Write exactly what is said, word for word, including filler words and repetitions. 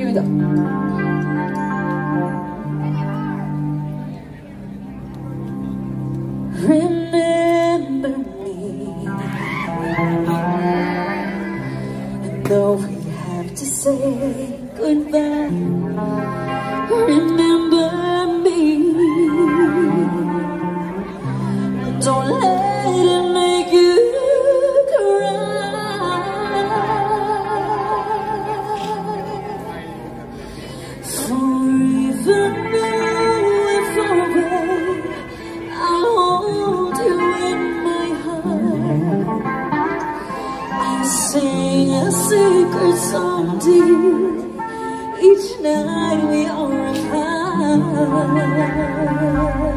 വിവിധം. Remember me, and though we have to say goodbye, remember me. Don't let it make you cry. For even though we're far away, I'll hold you in my heart. I sing a secret song to you each night we are apart.